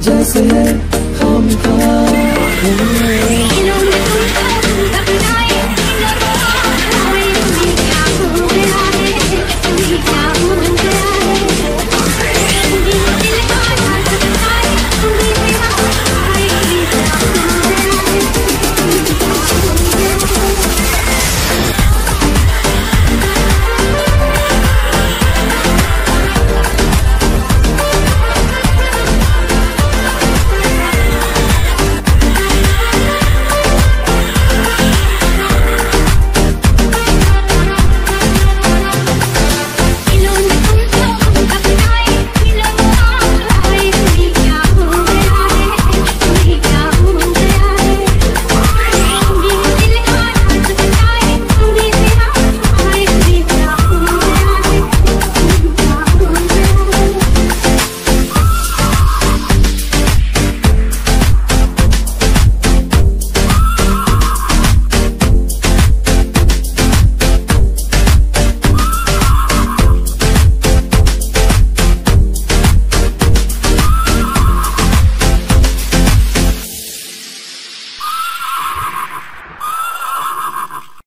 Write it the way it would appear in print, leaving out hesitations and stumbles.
Jai Sri Ram.